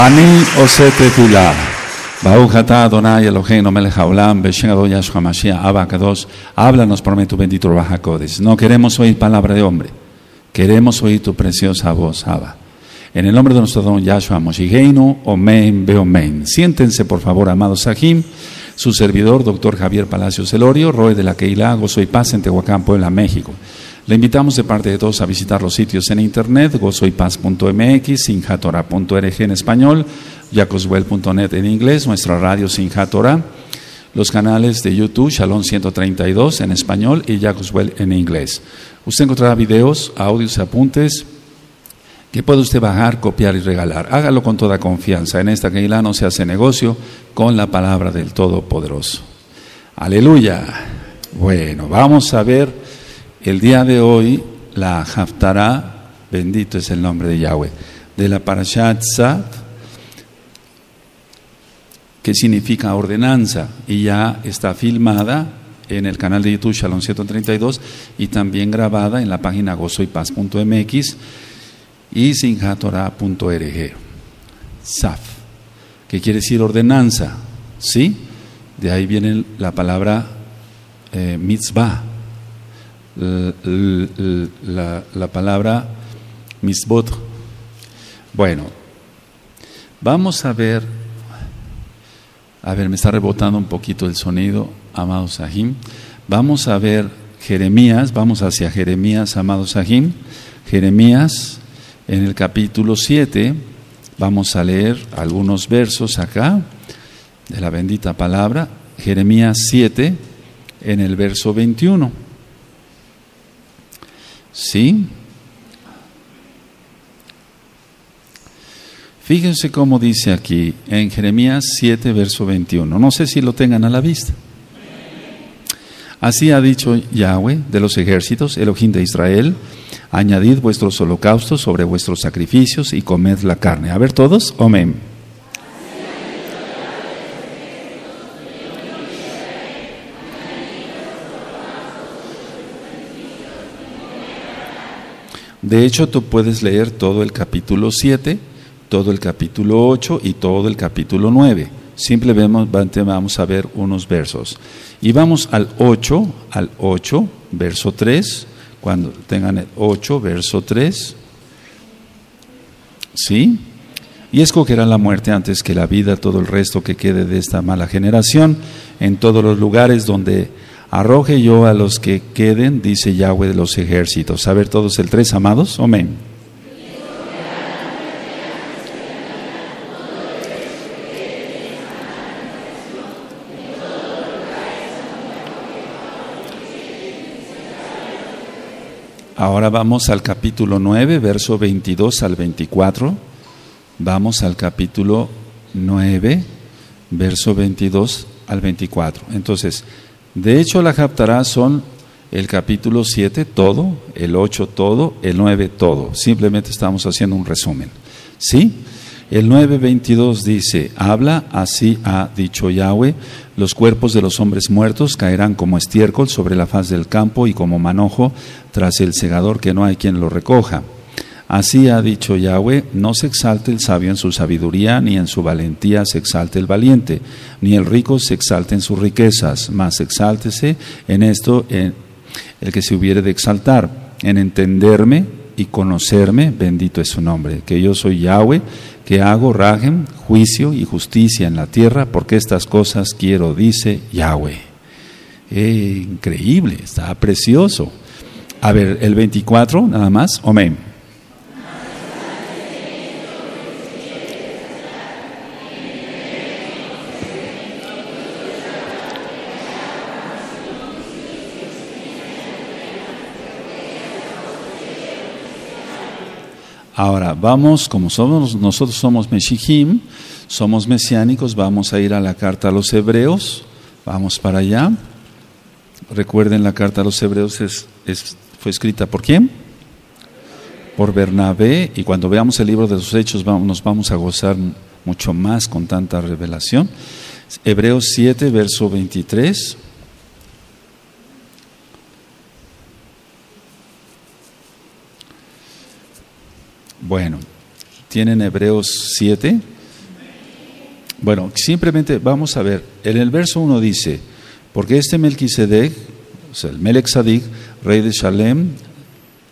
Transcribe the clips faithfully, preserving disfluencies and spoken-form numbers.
Ani osete tefilá. Baruch atah Adonai Eloheinu melech haolam, beshem Adonai Yahshua Mashiach, Abba, Kadosh. Háblanos por medio de tu bendito Ruach HaKodesh. No queremos oír palabra de hombre. Queremos oír tu preciosa voz, Abba. En el nombre de nuestro don Yahshua Moshigeinu, Omen, Beomen. Siéntense, por favor, amados Sahim. Su servidor, doctor Javier Palacios Elorio, Roe de la Kehila, Gozo y Paz en Tehuacán, Puebla, México. Le invitamos de parte de todos a visitar los sitios en internet, gozo y paz punto m x, sinjatora punto org en español, jacoswell punto net en inglés, nuestra radio Sinjatora, los canales de YouTube, Shalom ciento treinta y dos en español y Jacoswell en inglés. Usted encontrará videos, audios, apuntes que puede usted bajar, copiar y regalar. Hágalo con toda confianza. En esta Kehila no se hace negocio, con la palabra del Todopoderoso. ¡Aleluya! Bueno, vamos a ver el día de hoy la Haftará, bendito es el nombre de Yahweh, de la Parashat Tzad, que significa ordenanza, y ya está filmada en el canal de YouTube Shalom ciento treinta y dos y también grabada en la página gozo y paz punto m x y sinjatora punto org. Saf, que quiere decir ordenanza, ¿sí? De ahí viene la palabra eh, mitzvah, la, la, la palabra mitzvot. Bueno, vamos a ver, a ver, me está rebotando un poquito el sonido, amados Sahim. Vamos a ver Jeremías, vamos hacia Jeremías, amados Sahim. Jeremías, en el capítulo siete, vamos a leer algunos versos acá de la bendita palabra. Jeremías siete, en el verso veintiuno. ¿Sí? Fíjense cómo dice aquí, en Jeremías siete, verso veintiuno. No sé si lo tengan a la vista. Así ha dicho Yahweh de los ejércitos, Elohim de Israel: añadid vuestros holocaustos sobre vuestros sacrificios y comed la carne. A ver todos, amén. De hecho, tú puedes leer todo el capítulo siete, todo el capítulo ocho y todo el capítulo nueve. Simplemente vamos a ver unos versos. Y vamos al ocho, al ocho, verso tres. Cuando tengan el ocho, verso tres, ¿sí? Y escogerán la muerte antes que la vida, todo el resto que quede de esta mala generación, en todos los lugares donde arroje yo a los que queden, dice Yahweh de los ejércitos. A ver todos el tres, amados, amén. Ahora vamos al capítulo nueve, verso veintidós al veinticuatro. Vamos al capítulo nueve, verso veintidós al veinticuatro. Entonces, de hecho, la Haftará son el capítulo siete, todo, el ocho, todo, el nueve, todo. Simplemente estamos haciendo un resumen, ¿sí? El nueve veintidós dice: habla, así ha dicho Yahweh, los cuerpos de los hombres muertos caerán como estiércol sobre la faz del campo y como manojo tras el segador, que no hay quien lo recoja. Así ha dicho Yahweh: no se exalte el sabio en su sabiduría, ni en su valentía se exalte el valiente, ni el rico se exalte en sus riquezas, mas exáltese en esto en el que se hubiere de exaltar, en entenderme y conocerme, bendito es su nombre, que yo soy Yahweh, que hago rajem, juicio y justicia en la tierra, porque estas cosas quiero, dice Yahweh. Eh, increíble, está precioso. A ver, el veinticuatro, nada más, amén. Ahora, vamos, como somos, nosotros somos Meshijim, somos mesiánicos, vamos a ir a la carta a los Hebreos, vamos para allá. Recuerden, la carta a los Hebreos es, es, fue escrita ¿por quién? Por Bernabé, y cuando veamos el libro de los Hechos vamos, nos vamos a gozar mucho más con tanta revelación. Hebreos siete, verso veintitrés. Bueno, tienen Hebreos siete, Bueno, simplemente vamos a ver, en el verso uno dice, porque este Melquisedec, o sea, el Melexadic, rey de Shalem,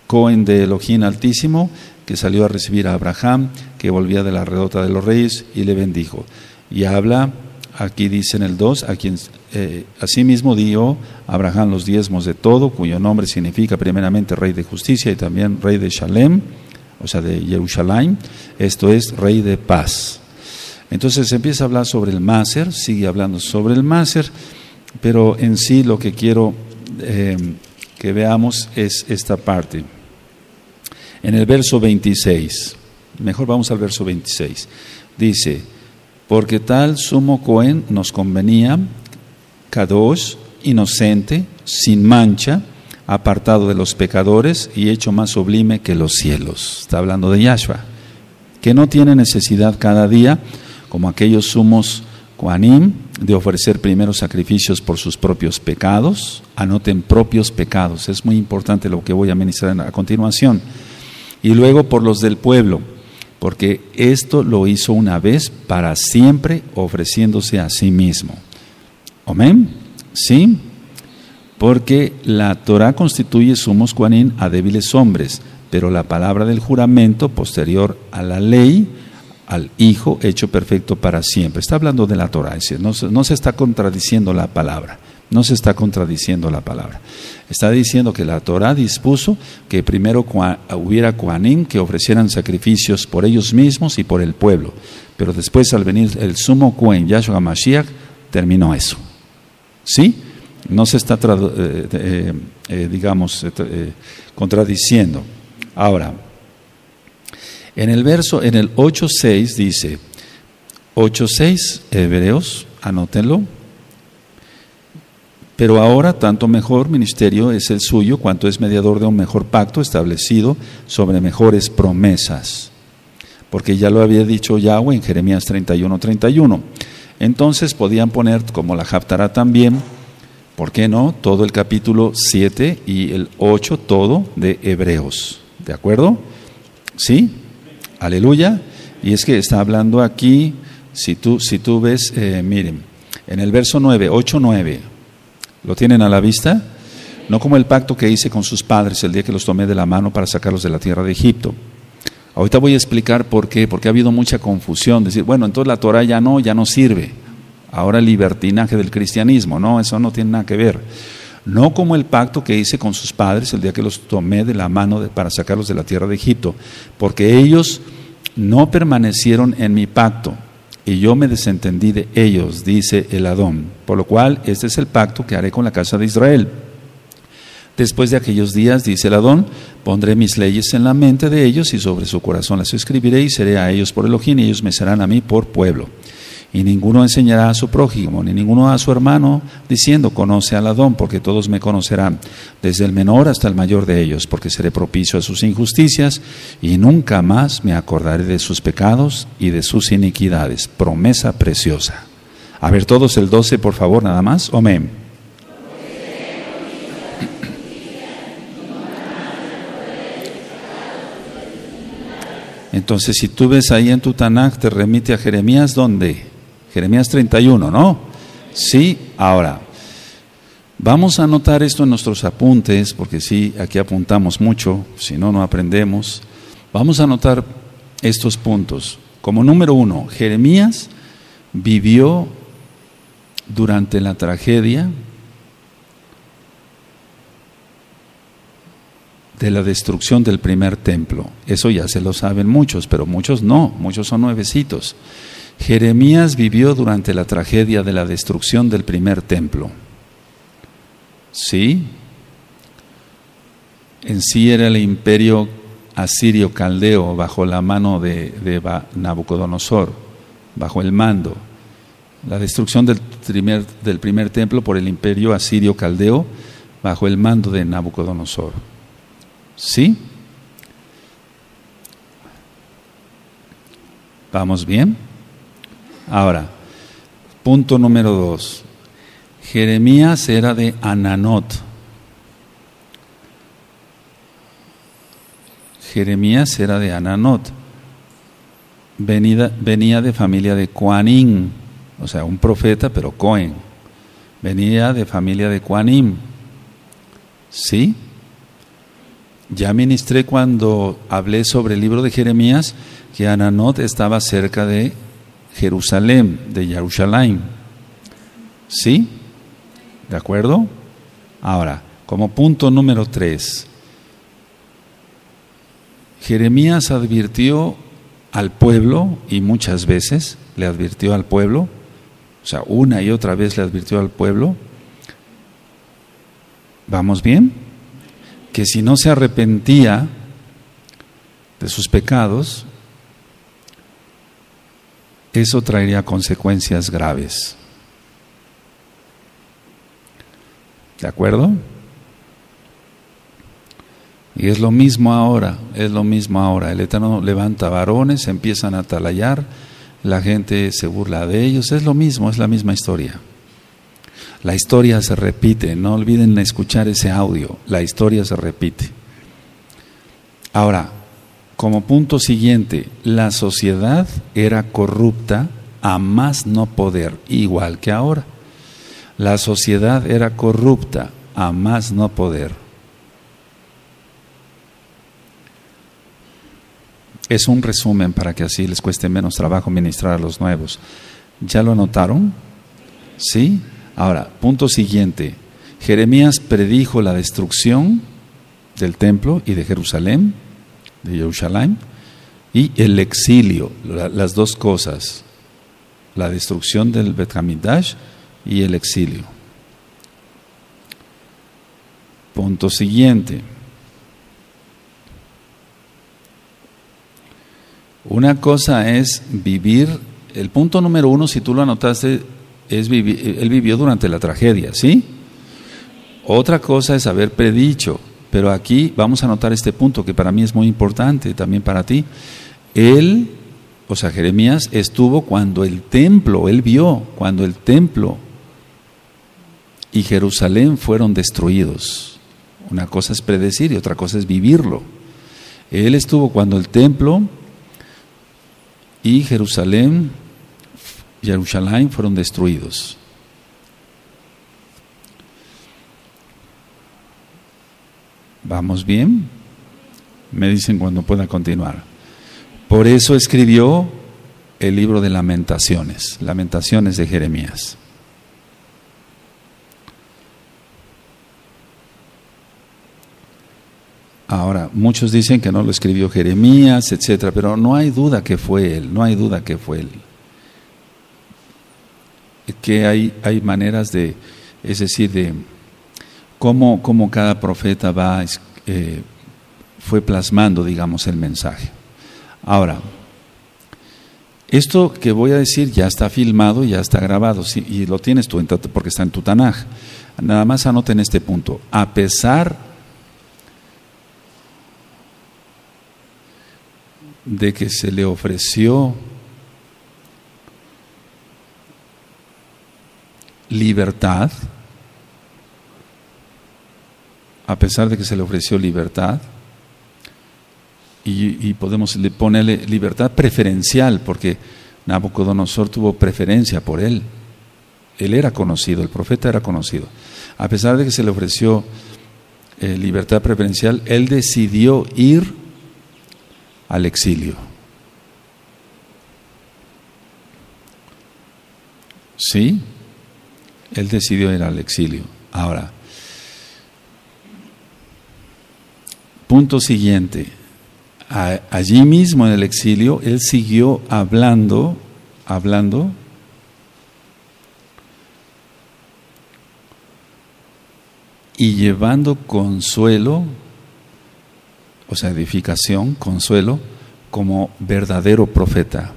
Cohen de Elohim Altísimo, que salió a recibir a Abraham, que volvía de la redota de los reyes, y le bendijo. Y habla, aquí dice en el dos, a quien eh, asimismo dio Abraham los diezmos de todo, cuyo nombre significa primeramente rey de justicia y también rey de Shalem, o sea, de Jerusalén, esto es rey de paz. Entonces empieza a hablar sobre el Máser, sigue hablando sobre el Máser, pero en sí lo que quiero eh, que veamos es esta parte. En el verso veintiséis, mejor vamos al verso veintiséis, dice, porque tal sumo Cohen nos convenía, Kadosh, inocente, sin mancha, apartado de los pecadores y hecho más sublime que los cielos. Está hablando de Yahshua, que no tiene necesidad cada día, como aquellos sumos Kohanim, de ofrecer primeros sacrificios por sus propios pecados. Anoten propios pecados, es muy importante lo que voy a ministrar a continuación. Y luego por los del pueblo, porque esto lo hizo una vez para siempre, ofreciéndose a sí mismo. ¿Amén? ¿Sí? Porque la Torah constituye sumos Kohanim a débiles hombres, pero la palabra del juramento posterior a la ley, al Hijo hecho perfecto para siempre. Está hablando de la Torah, es decir, no, no se está contradiciendo la palabra, no se está contradiciendo la palabra. Está diciendo que la Torah dispuso que primero hubiera Kohanim que ofrecieran sacrificios por ellos mismos y por el pueblo, pero después al venir el sumo Cohen, Yahshua Mashiach, terminó eso. ¿Sí? No se está, eh, eh, eh, digamos, eh, contradiciendo. Ahora, en el verso, en el ocho seis dice, ocho seis, Hebreos, anótenlo. Pero ahora tanto mejor ministerio es el suyo, cuanto es mediador de un mejor pacto establecido sobre mejores promesas. Porque ya lo había dicho Yahweh en Jeremías treinta y uno, treinta y uno. Entonces podían poner, como la Haftará también, ¿por qué no? Todo el capítulo siete y el ocho, todo de Hebreos. ¿De acuerdo? ¿Sí? Aleluya. Y es que está hablando aquí, si tú, si tú ves, eh, miren, en el verso nueve, ocho, nueve, ¿lo tienen a la vista? No como el pacto que hice con sus padres el día que los tomé de la mano para sacarlos de la tierra de Egipto. Ahorita voy a explicar por qué, porque ha habido mucha confusión. Decir, bueno, entonces la Torah ya no, ya no sirve. Ahora el libertinaje del cristianismo, no, eso no tiene nada que ver. No como el pacto que hice con sus padres el día que los tomé de la mano de, para sacarlos de la tierra de Egipto, porque ellos no permanecieron en mi pacto y yo me desentendí de ellos, dice el Adón, por lo cual este es el pacto que haré con la casa de Israel. Después de aquellos días, dice el Adón, pondré mis leyes en la mente de ellos y sobre su corazón las escribiré y seré a ellos por Elohim y ellos me serán a mí por pueblo. Y ninguno enseñará a su prójimo, ni ninguno a su hermano, diciendo, conoce al Adón, porque todos me conocerán, desde el menor hasta el mayor de ellos, porque seré propicio a sus injusticias, y nunca más me acordaré de sus pecados y de sus iniquidades. Promesa preciosa. A ver todos el doce, por favor, nada más. Amén. Entonces, si tú ves ahí en tu Tanakh, te remite a Jeremías, ¿dónde? Jeremías treinta y uno, ¿no? Sí, ahora, vamos a anotar esto en nuestros apuntes, porque sí, aquí apuntamos mucho, si no, no aprendemos. Vamos a anotar estos puntos. Como número uno, Jeremías vivió durante la tragedia de la destrucción del primer templo. Eso ya se lo saben muchos, pero muchos no, muchos son nuevecitos. Jeremías vivió durante la tragedia de la destrucción del primer templo. ¿Sí? En sí era el imperio asirio caldeo bajo la mano de, de Nabucodonosor, bajo el mando. La destrucción del primer, del primer templo por el imperio asirio caldeo bajo el mando de Nabucodonosor. ¿Sí? ¿Vamos bien? Ahora, punto número dos. Jeremías era de Ananot. Jeremías era de Ananot. Venida, venía de familia de Kohanim, o sea, un profeta, pero Cohen, venía de familia de Coanim, ¿sí? Ya ministré cuando hablé sobre el libro de Jeremías que Ananot estaba cerca de Jerusalén, de Jerusalén, ¿sí? ¿De acuerdo? Ahora, como punto número tres, Jeremías advirtió al pueblo, y muchas veces le advirtió al pueblo, o sea, una y otra vez le advirtió al pueblo, ¿vamos bien? Que si no se arrepentía de sus pecados, eso traería consecuencias graves. ¿De acuerdo? Y es lo mismo ahora, es lo mismo ahora. El Eterno levanta varones, empiezan a atalayar, la gente se burla de ellos, es lo mismo, es la misma historia. La historia se repite, no olviden escuchar ese audio, la historia se repite. Ahora, como punto siguiente, la sociedad era corrupta a más no poder, igual que ahora. La sociedad era corrupta a más no poder. Es un resumen para que así les cueste menos trabajo ministrar a los nuevos. ¿Ya lo anotaron? ¿Sí? Ahora, punto siguiente. Jeremías predijo la destrucción del templo y de Jerusalén, de Jerusalén, y el exilio, la, las dos cosas. La destrucción del Bet Hamikdash y el exilio. Punto siguiente. Una cosa es vivir, el punto número uno, si tú lo anotaste, es vivir, él vivió durante la tragedia, ¿sí? Otra cosa es haber predicho, pero aquí vamos a anotar este punto que para mí es muy importante, también para ti. Él, o sea, Jeremías estuvo cuando el templo, él vio cuando el templo y Jerusalén fueron destruidos. Una cosa es predecir y otra cosa es vivirlo. Él estuvo cuando el templo y Jerusalén, Jerusalén fueron destruidos. ¿Vamos bien? Me dicen cuando pueda continuar. Por eso escribió el libro de Lamentaciones, Lamentaciones de Jeremías. Ahora, muchos dicen que no lo escribió Jeremías, etcétera, pero no hay duda que fue él, no hay duda que fue él. Que hay, hay maneras de, es decir, de cómo, cómo cada profeta va, eh, fue plasmando, digamos, el mensaje. Ahora, esto que voy a decir ya está filmado, ya está grabado, sí, y lo tienes tú, porque está en tu Tanakh. Nada más anoten este punto. A pesar de que se le ofreció libertad, a pesar de que se le ofreció libertad, y, y podemos ponerle libertad preferencial, porque Nabucodonosor tuvo preferencia por él, él era conocido, el profeta era conocido. A pesar de que se le ofreció eh, libertad preferencial, él decidió ir al exilio. ¿Sí? Él decidió ir al exilio. Ahora, punto siguiente. A, allí mismo en el exilio, él siguió hablando, hablando y llevando consuelo, o sea, edificación, consuelo, como verdadero profeta.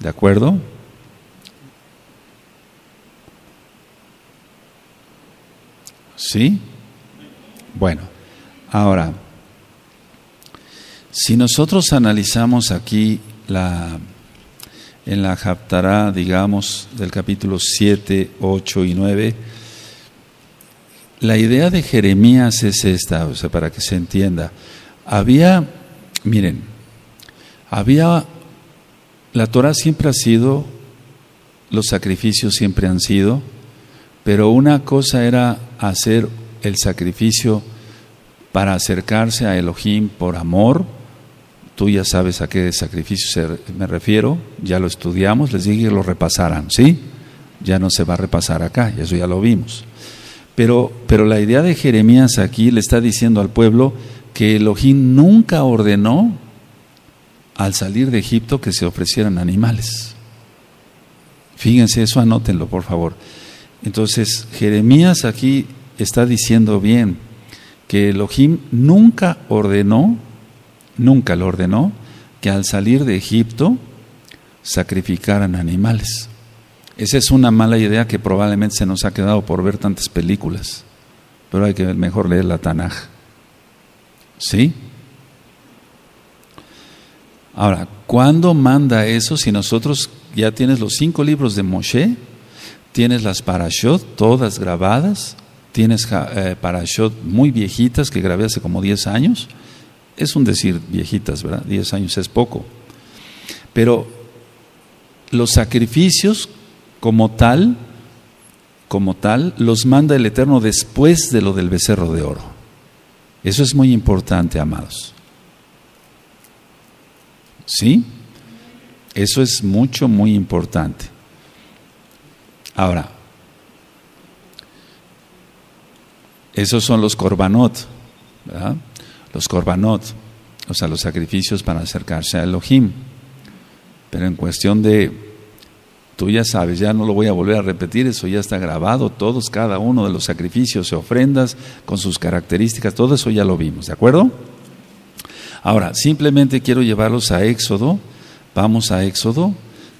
¿De acuerdo? ¿Sí? Bueno, ahora, si nosotros analizamos aquí la, en la Haftará, digamos, del capítulo siete, ocho y nueve, la idea de Jeremías es esta, o sea, para que se entienda. Había, miren, Había, la Torah siempre ha sido, los sacrificios siempre han sido, pero una cosa era hacer el sacrificio para acercarse a Elohim por amor. Tú ya sabes a qué sacrificio me refiero, ya lo estudiamos, les dije que lo repasaran, ¿sí? Ya no se va a repasar acá, eso ya lo vimos. Pero, pero la idea de Jeremías aquí le está diciendo al pueblo que Elohim nunca ordenó al salir de Egipto que se ofrecieran animales. Fíjense, eso anótenlo por favor. Entonces Jeremías aquí está diciendo bien que Elohim nunca ordenó, nunca lo ordenó, que al salir de Egipto sacrificaran animales. Esa es una mala idea que probablemente se nos ha quedado por ver tantas películas, pero hay que mejor leer la Tanakh. ¿Sí? Ahora, ¿cuándo manda eso? Si nosotros ya tienes los cinco libros de Moshe, tienes las parashot todas grabadas, tienes eh, parashot muy viejitas que grabé hace como diez años, es un decir viejitas, ¿verdad? diez años es poco, pero los sacrificios como tal, como tal, los manda el Eterno después de lo del becerro de oro. Eso es muy importante, amados. ¿Sí? Eso es mucho, muy importante. Ahora, esos son los korbanot, ¿verdad? Los korbanot, o sea, los sacrificios para acercarse a Elohim. Pero en cuestión de, tú ya sabes, ya no lo voy a volver a repetir, eso ya está grabado, todos, cada uno de los sacrificios y ofrendas con sus características, todo eso ya lo vimos, ¿de acuerdo? Ahora, simplemente quiero llevarlos a Éxodo. Vamos a Éxodo,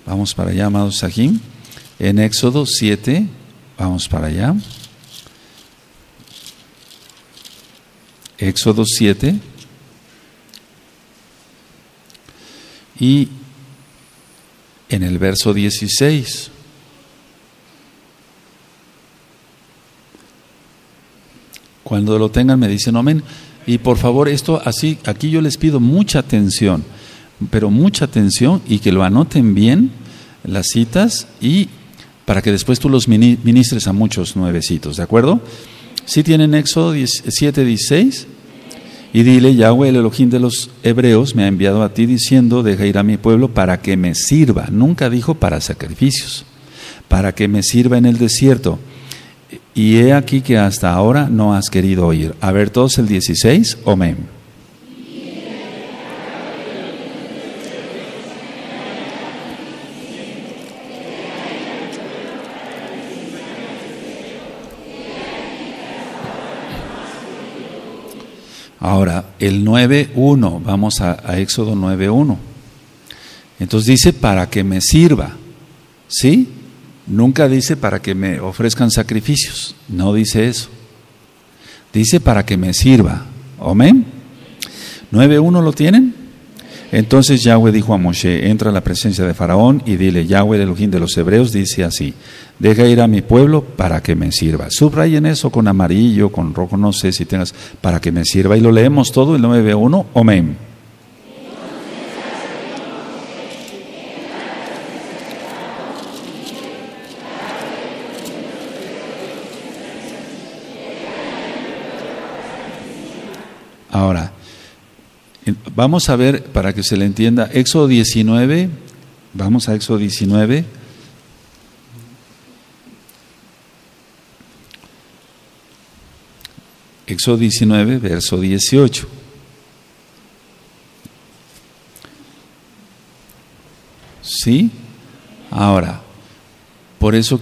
vamos para allá, amados Sahim. En Éxodo siete, vamos para allá. Éxodo siete. Y en el verso dieciséis. Cuando lo tengan me dicen amén. Y por favor, esto así, aquí yo les pido mucha atención, pero mucha atención, y que lo anoten bien las citas, y para que después tú los ministres a muchos nuevecitos, ¿de acuerdo? ¿Sí tienen Éxodo siete dieciséis? Y dile: Yahweh, el Elohim de los hebreos, me ha enviado a ti diciendo: deja ir a mi pueblo para que me sirva. Nunca dijo para sacrificios, para que me sirva en el desierto. Y he aquí que hasta ahora no has querido oír. A ver todos el dieciséis, amén. Ahora, el nueve uno, vamos a, a Éxodo nueve uno. Entonces dice: para que me sirva, ¿sí? Nunca dice para que me ofrezcan sacrificios, no dice eso. Dice para que me sirva, amén. nueve uno, ¿lo tienen? Entonces Yahweh dijo a Moshe: entra a la presencia de Faraón y dile: Yahweh, el Elohim de los hebreos, dice así: deja ir a mi pueblo para que me sirva. Subrayen eso con amarillo, con rojo, no sé si tengas, para que me sirva. Y lo leemos todo, el nueve uno, amén. Ahora, vamos a ver para que se le entienda. Éxodo diecinueve, vamos a Éxodo diecinueve. Éxodo diecinueve, verso dieciocho. ¿Sí? Ahora, por eso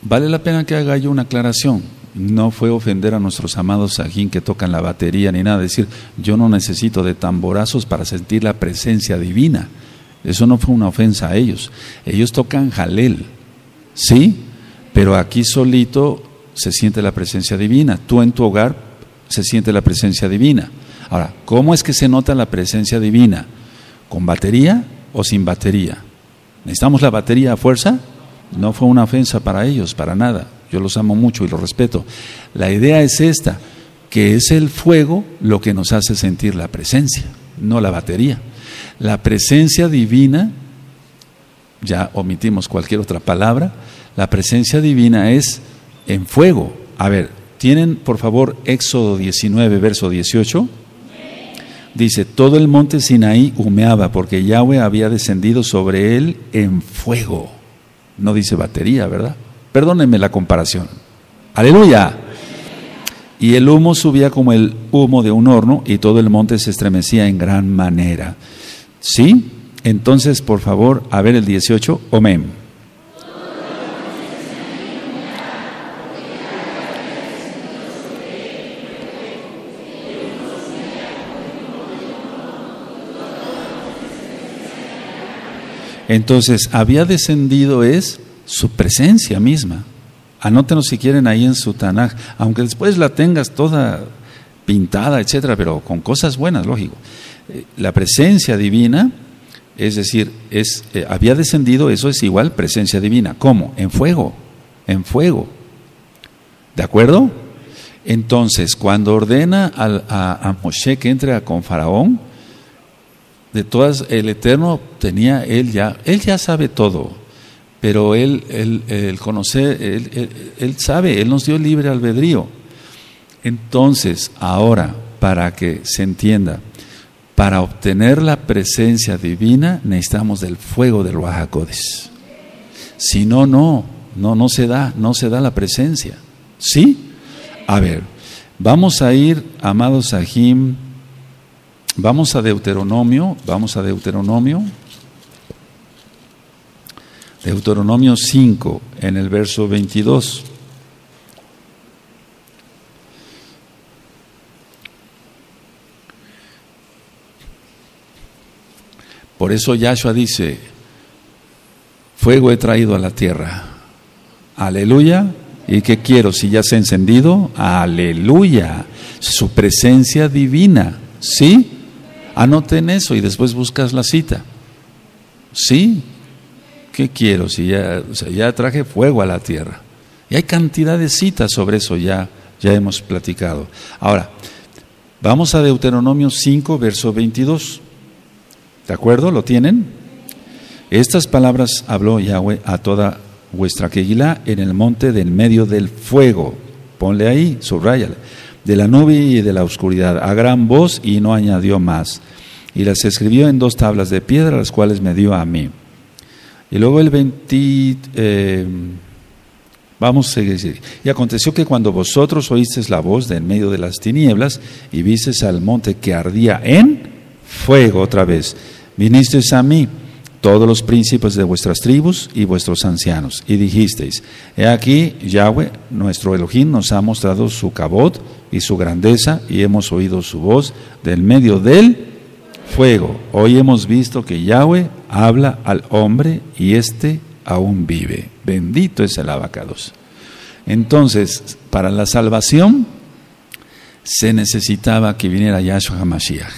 vale la pena que haga yo una aclaración. No fue ofender a nuestros amados sajín que tocan la batería ni nada. Es decir, yo no necesito de tamborazos para sentir la presencia divina. Eso no fue una ofensa a ellos. Ellos tocan jalel, ¿sí? Pero aquí solito se siente la presencia divina. Tú en tu hogar se siente la presencia divina. Ahora, ¿cómo es que se nota la presencia divina? ¿Con batería o sin batería? ¿Necesitamos la batería a fuerza? No fue una ofensa para ellos, para nada. Yo los amo mucho y los respeto. La idea es esta, que es el fuego lo que nos hace sentir la presencia, no la batería. La presencia divina, ya omitimos cualquier otra palabra, la presencia divina es en fuego. A ver, ¿tienen por favor Éxodo diecinueve, verso dieciocho? Dice, todo el monte Sinaí humeaba porque Yahweh había descendido sobre él en fuego. No dice batería, ¿verdad? Perdónenme la comparación. ¡Aleluya! Y el humo subía como el humo de un horno y todo el monte se estremecía en gran manera. ¿Sí? Entonces, por favor, a ver el dieciocho. Amén. Entonces, había descendido es su presencia misma. Anótenos si quieren ahí en su Tanakh, aunque después la tengas toda pintada, etcétera, pero con cosas buenas, lógico. Eh, la presencia divina, es decir, es, eh, había descendido, eso es igual presencia divina. ¿Cómo? En fuego, en fuego. ¿De acuerdo? Entonces, cuando ordena al, a, a Moshe que entre con Faraón, de todas, el Eterno tenía, él ya, él ya sabe todo, pero él, él, él conoce, él, él, él sabe, él nos dio libre albedrío. Entonces, ahora, para que se entienda, para obtener la presencia divina necesitamos del fuego del Ruaj HaKodesh. Si no, no, no, no se da, no se da la presencia. ¿Sí? A ver, vamos a ir, amados Sahim, Vamos a Deuteronomio, vamos a Deuteronomio, Deuteronomio cinco, en el verso veintidós. Por eso Yahshua dice, fuego he traído a la tierra, aleluya, ¿y qué quiero? Si ya se ha encendido, aleluya, su presencia divina, ¿sí? Anoten eso y después buscas la cita. ¿Sí? ¿Qué quiero? Si ya, o sea, ya traje fuego a la tierra. Y hay cantidad de citas sobre eso, ya, ya hemos platicado. Ahora, vamos a Deuteronomio cinco, verso veintidós. ¿De acuerdo? ¿Lo tienen? Estas palabras habló Yahweh a toda vuestra Kehila en el monte del medio del fuego. Ponle ahí, subráyale. De la nube y de la oscuridad, a gran voz, y no añadió más. Y las escribió en dos tablas de piedra, las cuales me dio a mí. Y luego el veinte, eh, vamos a seguir. Y aconteció que cuando vosotros oísteis la voz de en medio de las tinieblas, y visteis al monte que ardía en fuego otra vez, vinisteis a mí, todos los príncipes de vuestras tribus y vuestros ancianos, y dijisteis, he aquí Yahweh, nuestro Elohim, nos ha mostrado su cabot y su grandeza, y hemos oído su voz del medio del fuego. Hoy hemos visto que Yahweh habla al hombre, y éste aún vive. Bendito es el Abacados. Entonces, para la salvación, se necesitaba que viniera Yahshua HaMashiach.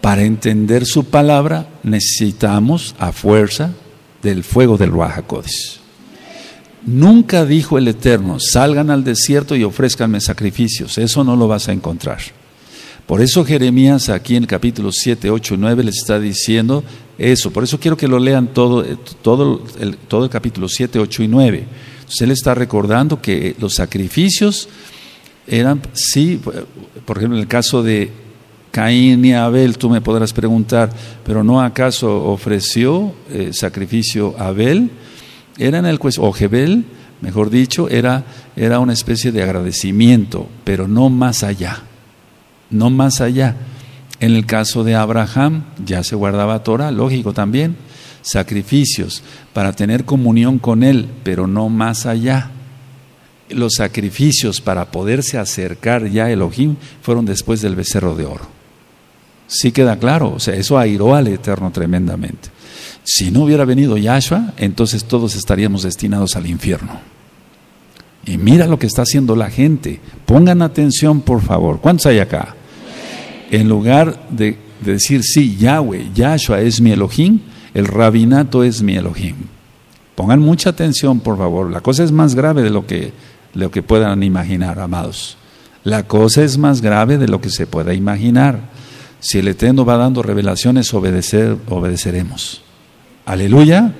Para entender su palabra necesitamos a fuerza del fuego del Ruaj HaKodesh. Nunca dijo el Eterno, salgan al desierto y ofrézcanme sacrificios. Eso no lo vas a encontrar. Por eso Jeremías aquí en el capítulo siete, ocho y nueve les está diciendo eso. Por eso quiero que lo lean todo, todo, el, todo el capítulo siete, ocho y nueve. Entonces él está recordando que los sacrificios eran, sí, por ejemplo en el caso de Caín y Abel, tú me podrás preguntar, ¿pero no acaso ofreció eh, sacrificio Abel? Era en el o Jebel, mejor dicho, era, era una especie de agradecimiento, pero no más allá, no más allá. En el caso de Abraham, ya se guardaba Torah, lógico también, sacrificios para tener comunión con él, pero no más allá. Los sacrificios para poderse acercar ya a Elohim fueron después del becerro de oro. Sí queda claro, o sea, eso airó al Eterno tremendamente. Si no hubiera venido Yahshua, entonces todos estaríamos destinados al infierno. Y mira lo que está haciendo la gente. Pongan atención, por favor. ¿Cuántos hay acá? En lugar de decir, sí, Yahweh, Yahshua es mi Elohim, el rabinato es mi Elohim. Pongan mucha atención, por favor. La cosa es más grave de lo que, lo que puedan imaginar, amados. La cosa es más grave de lo que se pueda imaginar. Si el Eterno va dando revelaciones, obedecer, obedeceremos. Aleluya.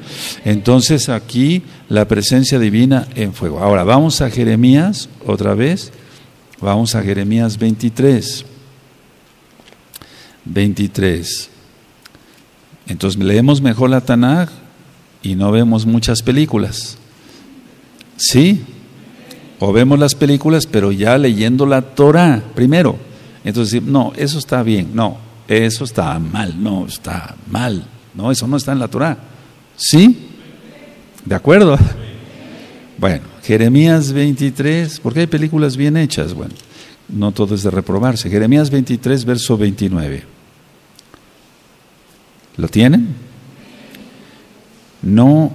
Entonces aquí la presencia divina en fuego. Ahora vamos a Jeremías otra vez. Vamos a Jeremías veintitrés. veintitrés. Entonces leemos mejor la Tanakh y no vemos muchas películas. ¿Sí? O vemos las películas, pero ya leyendo la Torah primero. Entonces, no, eso está bien, no, eso está mal, no, está mal. No, eso no está en la Torah. ¿Sí? ¿De acuerdo? Bueno, Jeremías veintitrés, porque hay películas bien hechas, bueno, no todo es de reprobarse. Jeremías veintitrés, verso veintinueve. ¿Lo tienen? No,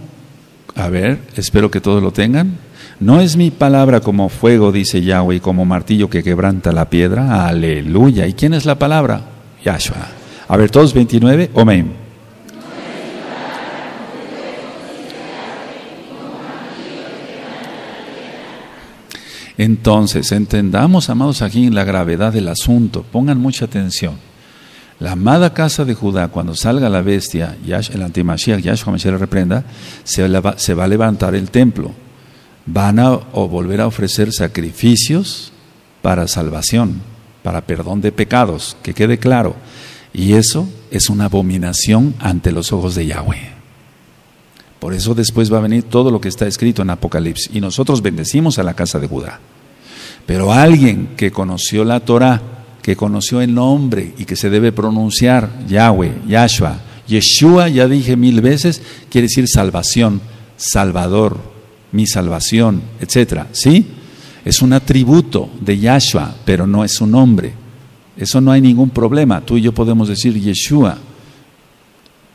a ver, espero que todos lo tengan. No es mi palabra como fuego, dice Yahweh, y como martillo que quebranta la piedra. Aleluya. ¿Y quién es la palabra? Yahshua. A ver, todos veintinueve. Amén. Entonces, entendamos, amados, aquí la gravedad del asunto. Pongan mucha atención. La amada casa de Judá, cuando salga la bestia, el antimashiach, Yahshua Mashiach le reprenda, se, la va, se va a levantar el templo. Van a o volver a ofrecer sacrificios para salvación, para perdón de pecados, que quede claro. Y eso es una abominación ante los ojos de Yahweh. Por eso después va a venir todo lo que está escrito en Apocalipsis. Y nosotros bendecimos a la casa de Judá. Pero alguien que conoció la Torah, que conoció el nombre y que se debe pronunciar Yahweh, Yahshua, Yeshua, ya dije mil veces, quiere decir salvación, Salvador, mi salvación, etcétera. ¿Sí? Es un atributo de Yahshua, pero no es su nombre. Eso no hay ningún problema. Tú y yo podemos decir Yeshua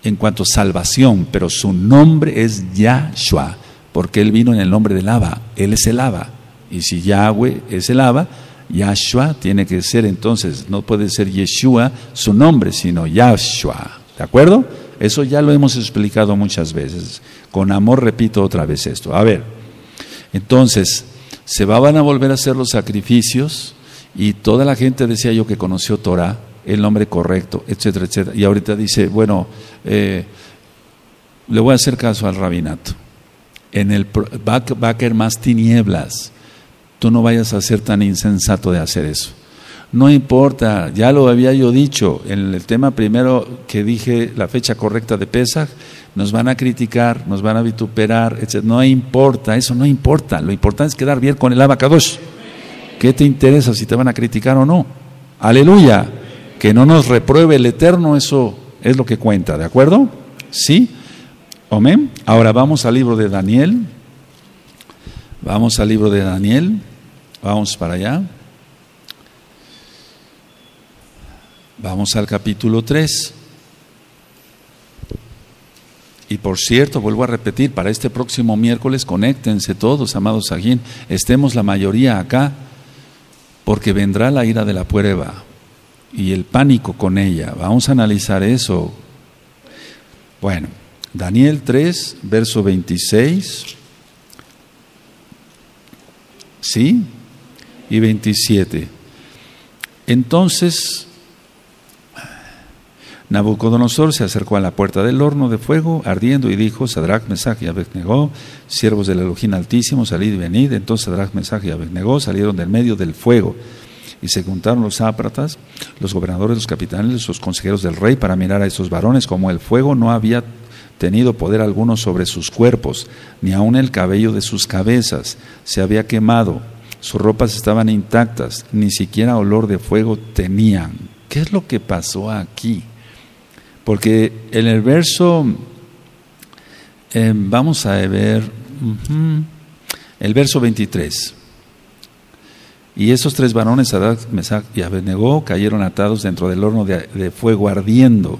en cuanto a salvación, pero su nombre es Yahshua, porque Él vino en el nombre del Abba, Él es el Abba, y si Yahweh es el Abba, Yahshua tiene que ser entonces, no puede ser Yeshua su nombre, sino Yahshua, ¿de acuerdo? Eso ya lo hemos explicado muchas veces, con amor repito otra vez esto, a ver, entonces, se van a volver a hacer los sacrificios, y toda la gente decía yo que conoció Torah, el nombre correcto, etcétera, etcétera. Y ahorita dice, bueno, eh, le voy a hacer caso al rabinato. En el, va, va a caer más tinieblas. Tú no vayas a ser tan insensato de hacer eso. No importa, ya lo había yo dicho. En el tema primero que dije la fecha correcta de Pesaj, nos van a criticar, nos van a vituperar, etcétera. No importa, eso no importa. Lo importante es quedar bien con el Abacados. ¿Qué te interesa si te van a criticar o no? ¡Aleluya! Que no nos repruebe el Eterno, eso es lo que cuenta, ¿de acuerdo? ¿Sí? Amén. Ahora vamos al libro de Daniel. Vamos al libro de Daniel. Vamos para allá. Vamos al capítulo tres. Y por cierto, vuelvo a repetir, para este próximo miércoles, conéctense todos, amados Sajín. Estemos la mayoría acá, porque vendrá la ira de la prueba y el pánico con ella. Vamos a analizar eso. Bueno, Daniel tres, verso veintiséis. ¿Sí? Y veintisiete. Entonces, Nabucodonosor se acercó a la puerta del horno de fuego, ardiendo, y dijo, Sadrac, Mesac y Abed-nego, siervos del Elohim Altísimo, salid y venid. Entonces Sadrac, Mesac y Abed-nego salieron del medio del fuego. Y se juntaron los sátrapas, los gobernadores, los capitanes, los consejeros del rey para mirar a estos varones, como el fuego no había tenido poder alguno sobre sus cuerpos, ni aun el cabello de sus cabezas se había quemado, sus ropas estaban intactas, ni siquiera olor de fuego tenían. ¿Qué es lo que pasó aquí? Porque en el verso, eh, vamos a ver, uh-huh, el verso veintitrés. Y esos tres varones, Sadrac, Mesac y Abed-nego, cayeron atados dentro del horno de, de fuego ardiendo.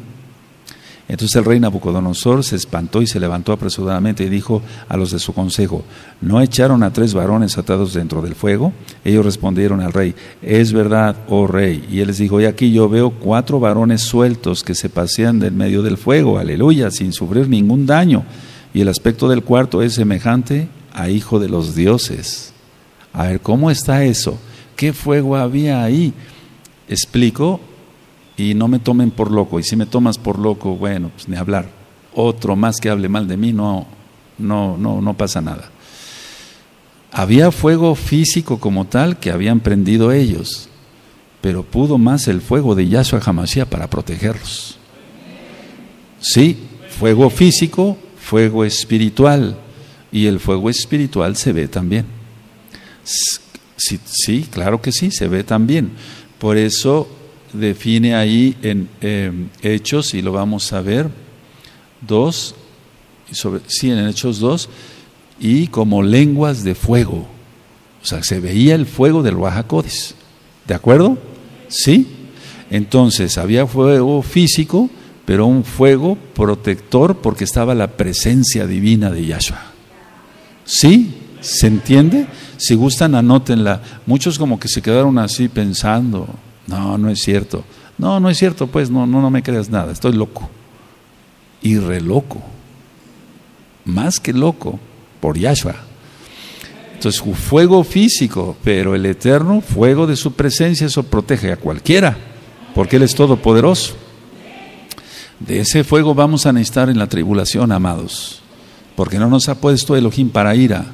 Entonces el rey Nabucodonosor se espantó y se levantó apresuradamente y dijo a los de su consejo, ¿no echaron a tres varones atados dentro del fuego? Ellos respondieron al rey, es verdad, oh rey. Y él les dijo, y aquí yo veo cuatro varones sueltos que se pasean del medio del fuego, aleluya, sin sufrir ningún daño. Y el aspecto del cuarto es semejante a hijo de los dioses. A ver, ¿cómo está eso? ¿Qué fuego había ahí? Explico, y no me tomen por loco, y si me tomas por loco, bueno, pues ni hablar, otro más que hable mal de mí, no, no, no, no pasa nada. Había fuego físico como tal que habían prendido ellos, pero pudo más el fuego de Yahshua Hamashiach para protegerlos. Sí, fuego físico, fuego espiritual, y el fuego espiritual se ve también. Sí, sí, claro que sí, se ve también. Por eso define ahí en eh, Hechos, y lo vamos a ver, dos, sobre, sí, en Hechos dos, y como lenguas de fuego. O sea, se veía el fuego del Ruaj HaKodesh. ¿De acuerdo? Sí. Entonces, había fuego físico, pero un fuego protector porque estaba la presencia divina de Yahshua. ¿Sí? ¿Se entiende? Si gustan, anótenla. Muchos como que se quedaron así pensando, no, no es cierto. No, no es cierto, pues, no, no, no me creas nada, estoy loco. Y re loco. Más que loco, por Yahshua. Entonces, fuego físico, pero el eterno fuego de su presencia, eso protege a cualquiera, porque Él es todopoderoso. De ese fuego vamos a necesitar en la tribulación, amados, porque no nos ha puesto Elohim para ira,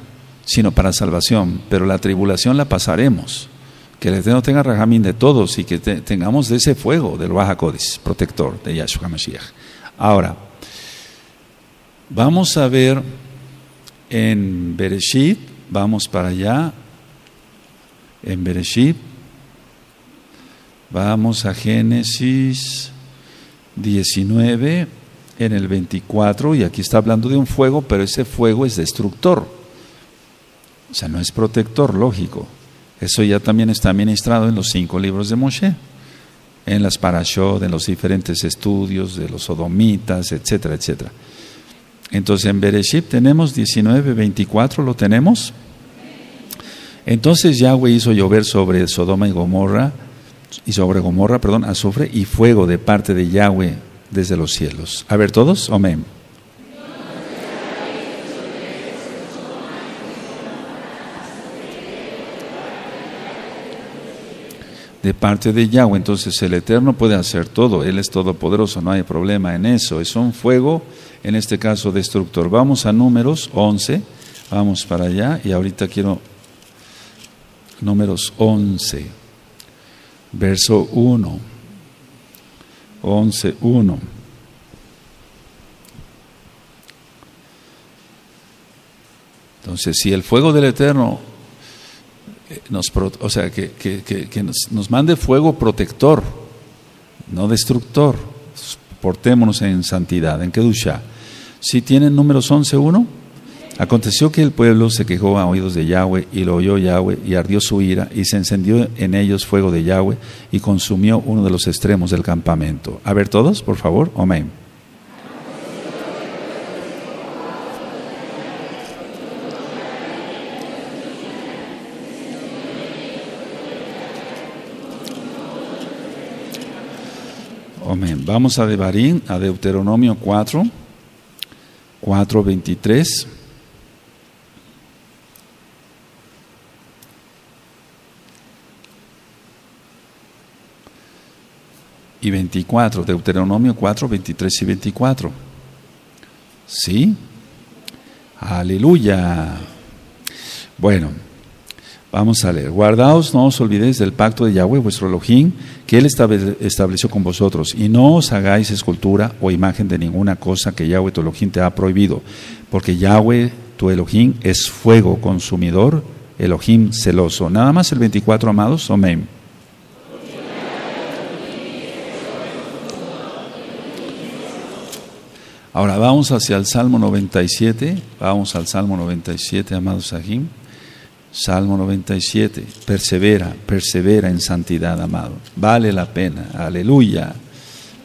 sino para salvación, pero la tribulación la pasaremos. Que el Eterno tenga rajamín de todos y que te, tengamos de ese fuego del Ruaj HaKodesh, protector de Yahshua Mashiach. Ahora, vamos a ver en Bereshit, vamos para allá, en Bereshit, vamos a Génesis diecinueve, en el veinticuatro, y aquí está hablando de un fuego, pero ese fuego es destructor, o sea, no es protector, lógico. Eso ya también está ministrado en los cinco libros de Moshe, en las parashot, en los diferentes estudios de los sodomitas, etcétera, etcétera. Entonces, en Bereshit tenemos diecinueve, veinticuatro, ¿lo tenemos? Entonces, Yahweh hizo llover sobre Sodoma y Gomorra, y sobre Gomorra, perdón, azufre y fuego de parte de Yahweh desde los cielos. A ver todos, amén. De parte de Yahweh, entonces el Eterno puede hacer todo, Él es todopoderoso, no hay problema en eso, es un fuego, en este caso destructor. Vamos a Números once, vamos para allá, y ahorita quiero Números once, verso uno, once, uno. Entonces, si el fuego del Eterno nos, o sea, que, que, que, que nos, nos mande fuego protector, no destructor, portémonos en santidad, en Kedushá. Si tienen Números once, uno, aconteció que el pueblo se quejó a oídos de Yahweh, y lo oyó Yahweh, y ardió su ira, y se encendió en ellos fuego de Yahweh, y consumió uno de los extremos del campamento. A ver todos, por favor, amén. Amén. Vamos a Devarim, a Deuteronomio cuatro, cuatro, veintitrés. Y veinticuatro, Deuteronomio cuatro, veintitrés y veinticuatro. ¿Sí? Aleluya. Bueno. Vamos a leer. Guardaos, no os olvidéis del pacto de Yahweh, vuestro Elohim, que Él estableció con vosotros. Y no os hagáis escultura o imagen de ninguna cosa que Yahweh, tu Elohim, te ha prohibido. Porque Yahweh, tu Elohim, es fuego consumidor, Elohim celoso. Nada más el veinticuatro, amados. Amén. Ahora vamos hacia el Salmo noventa y siete. Vamos al Salmo noventa y siete, amados Sahim. Salmo noventa y siete, persevera, persevera en santidad, amado. Vale la pena, aleluya.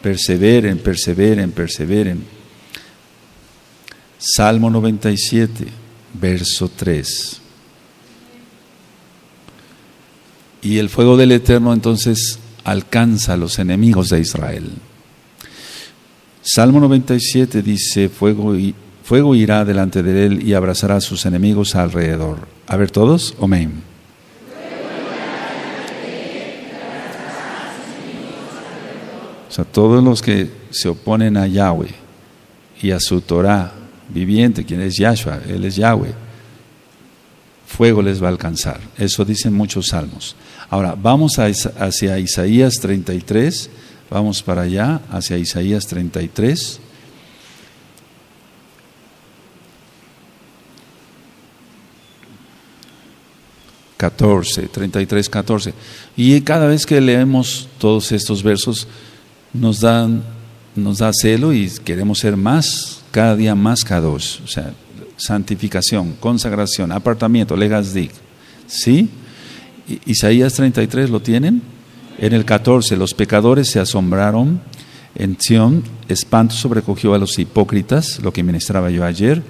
Perseveren, perseveren, perseveren. Salmo noventa y siete, verso tres. Y el fuego del Eterno entonces alcanza a los enemigos de Israel. Salmo noventa y siete dice, fuego y fuego irá delante de él y abrazará a sus enemigos alrededor. A ver todos, amén. O sea, todos los que se oponen a Yahweh y a su Torah viviente, quien es Yahshua, Él es Yahweh, fuego les va a alcanzar. Eso dicen muchos salmos. Ahora, vamos a, hacia Isaías treinta y tres, vamos para allá, hacia Isaías treinta y tres. catorce, treinta y tres, catorce. Y cada vez que leemos todos estos versos nos dan, nos da celo y queremos ser más, cada día más Kadosh, o sea, santificación, consagración, apartamiento, legasdic, ¿sí? Isaías treinta y tres, ¿lo tienen? En el catorce, los pecadores se asombraron en Sion, espanto sobrecogió a los hipócritas, lo que ministraba yo ayer.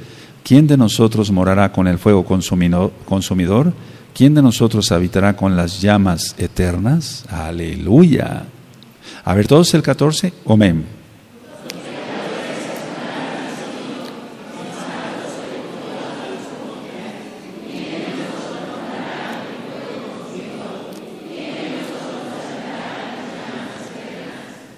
¿Quién de nosotros morará con el fuego consumidor? ¿Quién de nosotros habitará con las llamas eternas? ¡Aleluya! A ver, todos el catorce. Amén.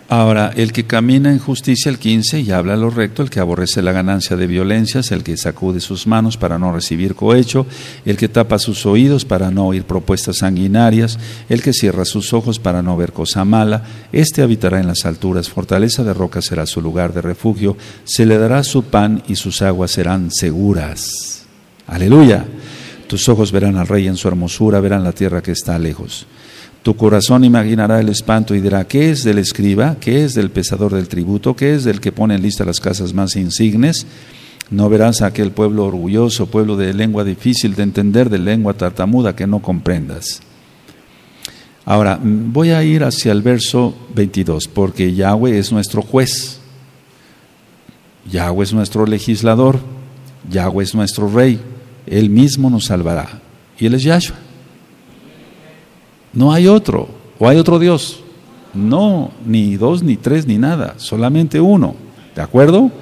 Ahora, el que camina en justicia, el quince, y habla lo recto, el que aborrece la ganancia de violencias, el que sacude sus manos para no recibir cohecho, el que tapa sus oídos para no oír propuestas sanguinarias, el que cierra sus ojos para no ver cosa mala, este habitará en las alturas, fortaleza de roca será su lugar de refugio, se le dará su pan y sus aguas serán seguras. ¡Aleluya! Tus ojos verán al Rey en su hermosura, verán la tierra que está lejos. Tu corazón imaginará el espanto y dirá, ¿qué es del escriba? ¿Qué es del pesador del tributo? ¿Qué es del que pone en lista las casas más insignes? No verás a aquel pueblo orgulloso, pueblo de lengua difícil de entender, de lengua tartamuda, que no comprendas. Ahora, voy a ir hacia el verso veintidós, porque Yahweh es nuestro juez. Yahweh es nuestro legislador. Yahweh es nuestro rey. Él mismo nos salvará. Y Él es Yahshua. No hay otro, o hay otro Dios. No, ni dos, ni tres, ni nada. Solamente uno. ¿De acuerdo?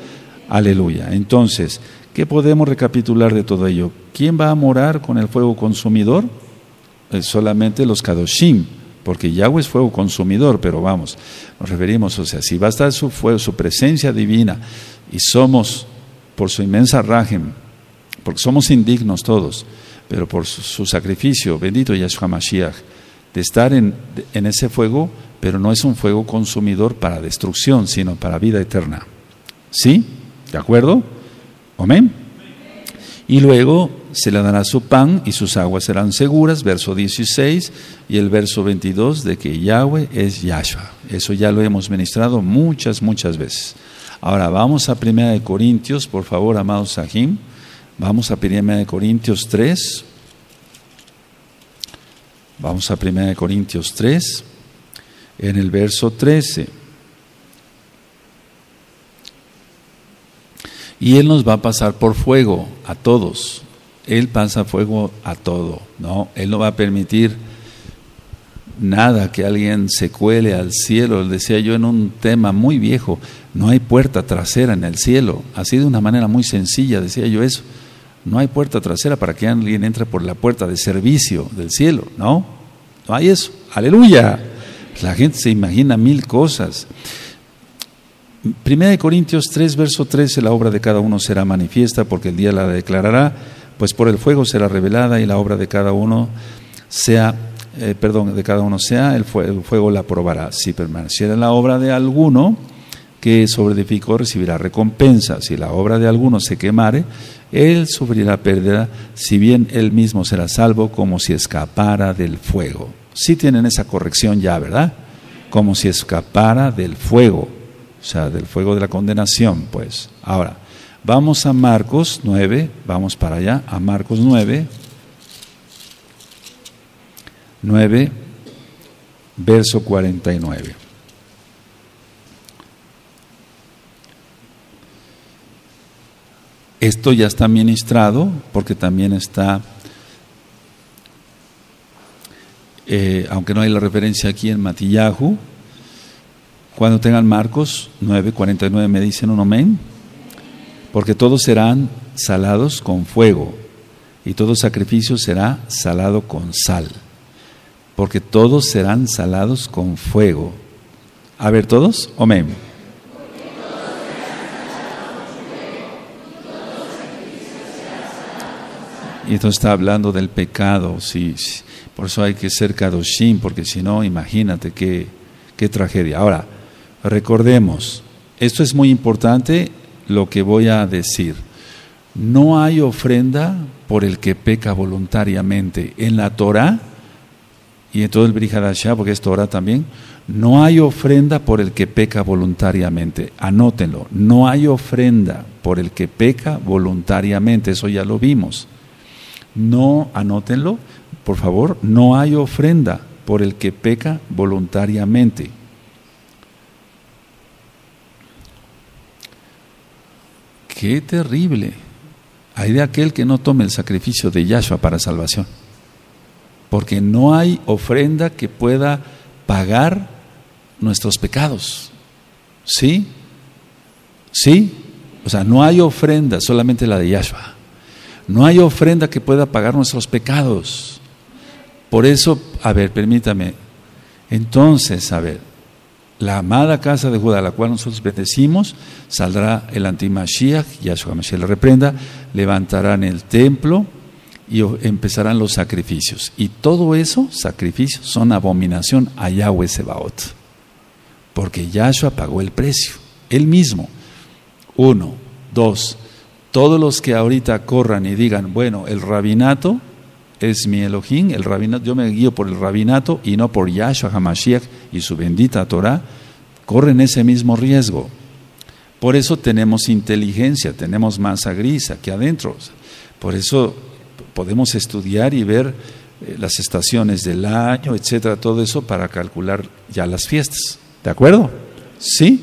Aleluya. Entonces, ¿qué podemos recapitular de todo ello? ¿Quién va a morar con el fuego consumidor? Eh, solamente los Kadoshim, porque Yahweh es fuego consumidor, pero vamos, nos referimos, o sea, si va a estar su fuego, su presencia divina, y somos, por su inmensa rajem, porque somos indignos todos, pero por su, su sacrificio, bendito Yahshua Mashiach, de estar en, en ese fuego, pero no es un fuego consumidor para destrucción, sino para vida eterna. ¿Sí? ¿De acuerdo? Amén. Y luego se le dará su pan y sus aguas serán seguras, verso dieciséis, y el verso veintidós de que Yahweh es Yahshua. Eso ya lo hemos ministrado muchas, muchas veces. Ahora vamos a Primera de Corintios, por favor, amados Sahim. Vamos a Primera de Corintios tres. Vamos a Primera Corintios tres, en el verso trece. Y Él nos va a pasar por fuego a todos. Él pasa fuego a todo, ¿no? Él no va a permitir nada que alguien se cuele al cielo. Decía yo en un tema muy viejo, no hay puerta trasera en el cielo. Así de una manera muy sencilla decía yo eso. No hay puerta trasera para que alguien entre por la puerta de servicio del cielo, ¿no? No hay eso. ¡Aleluya! La gente se imagina mil cosas. Primera de Corintios tres, verso trece, la obra de cada uno será manifiesta porque el día la declarará, pues por el fuego será revelada y la obra de cada uno sea, eh, perdón, de cada uno sea, el fuego, el fuego la probará. Si permaneciera la obra de alguno que sobreedificó, recibirá recompensa. Si la obra de alguno se quemare, él sufrirá pérdida, si bien él mismo será salvo, como si escapara del fuego. Sí tienen esa corrección ya, ¿verdad? Como si escapara del fuego, o sea, del fuego de la condenación, pues. Ahora, vamos a Marcos nueve, vamos para allá, a Marcos nueve, nueve, verso cuarenta y nueve. Esto ya está ministrado porque también está, eh, aunque no hay la referencia aquí en Matillahu, cuando tengan Marcos nueve, cuarenta y nueve me dicen un amén, porque todos serán salados con fuego y todo sacrificio será salado con sal, porque todos serán salados con fuego. A ver todos, amén. Y entonces está hablando del pecado, sí, sí. Por eso hay que ser Kadoshim, porque si no, imagínate qué, qué tragedia. Ahora, recordemos, esto es muy importante lo que voy a decir. No hay ofrenda por el que peca voluntariamente. En la Torah, y en todo el Brihadashah, porque es Torah también, no hay ofrenda por el que peca voluntariamente. Anótenlo, no hay ofrenda por el que peca voluntariamente, eso ya lo vimos. No, anótenlo, por favor, no hay ofrenda por el que peca voluntariamente. ¡Qué terrible! Hay de aquel que no tome el sacrificio de Yahshua para salvación. Porque no hay ofrenda que pueda pagar nuestros pecados. ¿Sí? ¿Sí? O sea, no hay ofrenda, solamente la de Yahshua. No hay ofrenda que pueda pagar nuestros pecados. Por eso, a ver, permítame. Entonces, a ver, la amada casa de Judá, a la cual nosotros bendecimos, saldrá el anti-Mashiach, Yahshua Mashiach le reprenda, levantarán el templo y empezarán los sacrificios. Y todo eso, sacrificios, son abominación a Yahweh Sebaot. Porque Yahshua pagó el precio, él mismo. Uno, dos, todos los que ahorita corran y digan, bueno, el rabinato es mi Elohim, el rabinato, yo me guío por el rabinato y no por Yahshua HaMashiach y su bendita Torah, corren ese mismo riesgo. Por eso tenemos inteligencia, tenemos masa gris aquí adentro. Por eso podemos estudiar y ver las estaciones del año, etcétera, todo eso para calcular ya las fiestas. ¿De acuerdo? ¿Sí?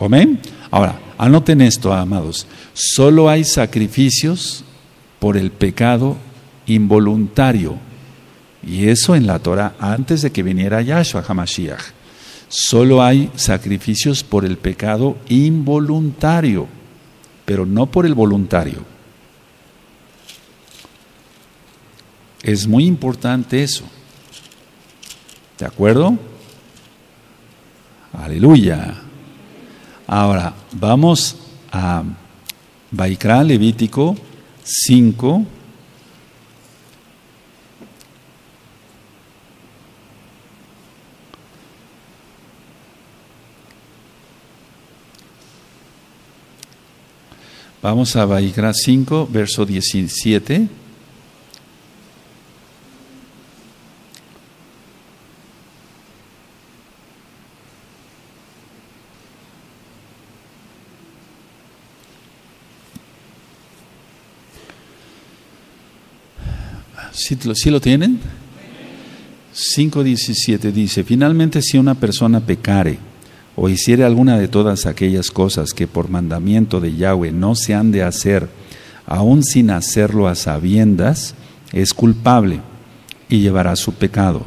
¿Amén? Ahora, anoten esto, amados. Solo hay sacrificios por el pecado involuntario, y eso en la Torah antes de que viniera Yahshua HaMashiach. Solo hay sacrificios por el pecado involuntario, pero no por el voluntario. Es muy importante eso, ¿de acuerdo? Aleluya. Ahora vamos a Baikra, Levítico cinco. Vamos a Baikra cinco, verso diecisiete. ¿Sí, sí lo tienen? cinco diecisiete dice, finalmente si una persona pecare o hiciere alguna de todas aquellas cosas que por mandamiento de Yahweh no se han de hacer, aun sin hacerlo a sabiendas, es culpable y llevará su pecado.